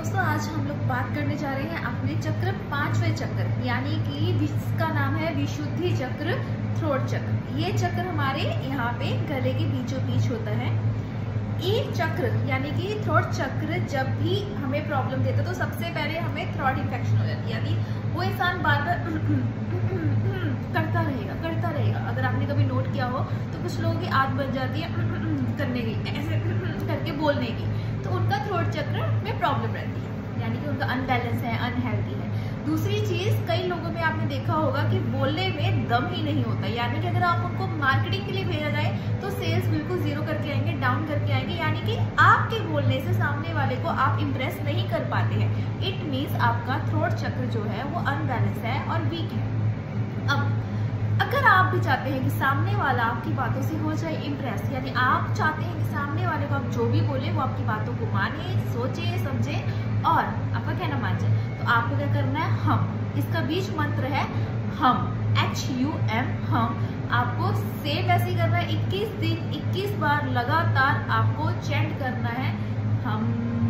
दोस्तों, आज हम लोग बात करने जा रहे हैं अपने चक्र, पांचवें चक्र, यानी कि जिसका नाम है विशुद्धि चक्र, थ्रोट चक्र। ये चक्र हमारे यहाँ पे गले के बीचों बीच होता है। एक चक्र यानी कि थ्रोट चक्र जब भी हमें प्रॉब्लम देता है तो सबसे पहले हमें थ्रोट इन्फेक्शन हो जाती है, यानी वो इंसान बार बार करता रहेगा। अगर आपने कभी नोट किया हो तो कुछ लोगों की आदत बन जाती है करने की, ऐसे करके बोलने की, तो उनका थ्रोट चक्र में प्रॉब्लम रहती है, यानी कि उनका अनबैलेंस है, अनहेल्दी है। दूसरी चीज़, कई लोगों में आपने देखा होगा कि बोलने में दम ही नहीं होता, यानी कि अगर आप उनको मार्केटिंग के लिए भेजा जाए तो सेल्स बिल्कुल जीरो करके आएंगे, डाउन करके आएंगे, यानी कि आपके बोलने से सामने वाले को आप इम्प्रेस नहीं कर पाते हैं। इट मीन्स आपका थ्रोट चक्र जो है वो अनबैलेंस है और वीक है। अब अगर आप भी चाहते हैं कि सामने वाला आपकी बातों से हो जाए इम्प्रेस, यानी आप चाहते हैं कि सामने वाले को आप जो भी बोले वो आपकी बातों को माने, सोचे, समझे और आपका कहना मान जाए, तो आपको क्या करना है, हम। इसका बीच मंत्र है हम, HUM, हम। आपको सेम वैसे ही करना है, 21 दिन 21 बार लगातार आपको चैंट करना है हम।